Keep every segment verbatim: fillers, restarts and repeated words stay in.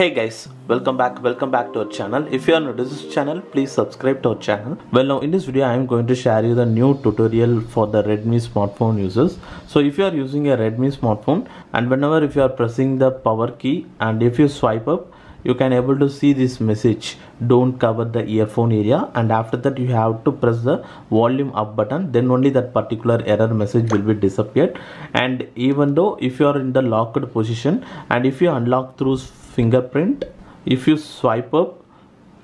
Hey guys, welcome back welcome back to our channel. If you are new to this channel, please subscribe to our channel. Well, now in this video I am going to share you the new tutorial for the Redmi smartphone users. So if you are using a Redmi smartphone and whenever if you are pressing the power key and if you swipe up, you can able to see this message, don't cover the earphone area, and after that you have to press the volume up button, then only that particular error message will be disappeared. And even though if you are in the locked position and if you unlock through fingerprint, if you swipe up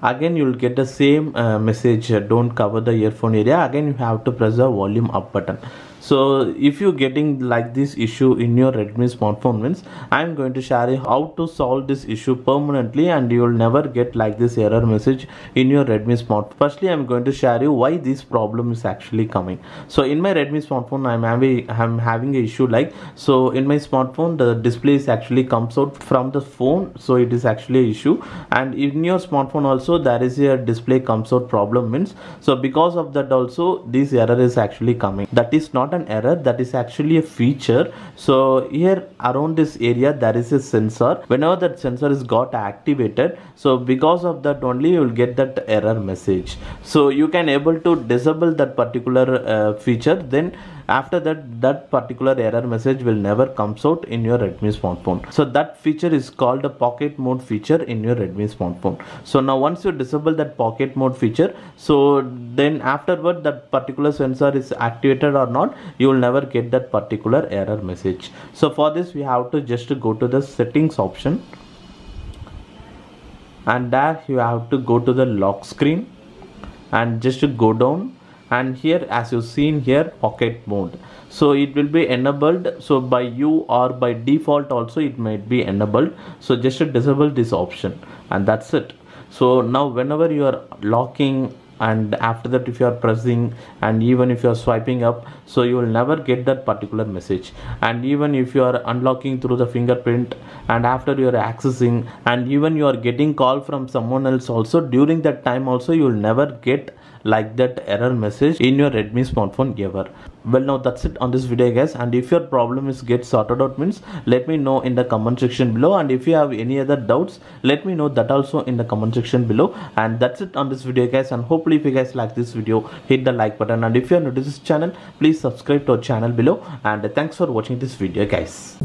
again, you will get the same uh, message, don't cover the earphone area. Again you have to press the volume up button. So if you're getting like this issue in your Redmi smartphone, means I'm going to share you how to solve this issue permanently and you will never get like this error message in your Redmi smartphone. Firstly, I'm going to share you why this problem is actually coming. So in my Redmi smartphone, I'm having, I'm having an issue like, so in my smartphone, the display is actually comes out from the phone. So it is actually an issue. And in your smartphone also, there is a display comes out problem, means. So because of that also, this error is actually coming. That is not an error, that is actually a feature. So here around this area there is a sensor. Whenever that sensor is got activated, so because of that only you will get that error message. So you can able to disable that particular uh, feature, then after that that particular error message will never comes out in your Redmi smartphone. So that feature is called a pocket mode feature in your Redmi smartphone. So now once you disable that pocket mode feature, so then afterward that particular sensor is activated or not, you will never get that particular error message. So for this we have to just go to the settings option, and there you have to go to the lock screen and just go down, and here as you seen here pocket mode, so it will be enabled. So by you or by default also it might be enabled, so just disable this option and that's it. So now whenever you are locking and after that if you are pressing and even if you are swiping up, so you will never get that particular message. And even if you are unlocking through the fingerprint and after you are accessing and even you are getting call from someone else also, during that time also you will never get like that error message in your Redmi smartphone ever. Well, now that's it on this video guys, and if your problem is get sorted out, means let me know in the comment section below, and if you have any other doubts let me know that also in the comment section below. And that's it on this video guys, and hopefully if you guys like this video hit the like button, and if you are new to this channel please subscribe to our channel below, and thanks for watching this video guys.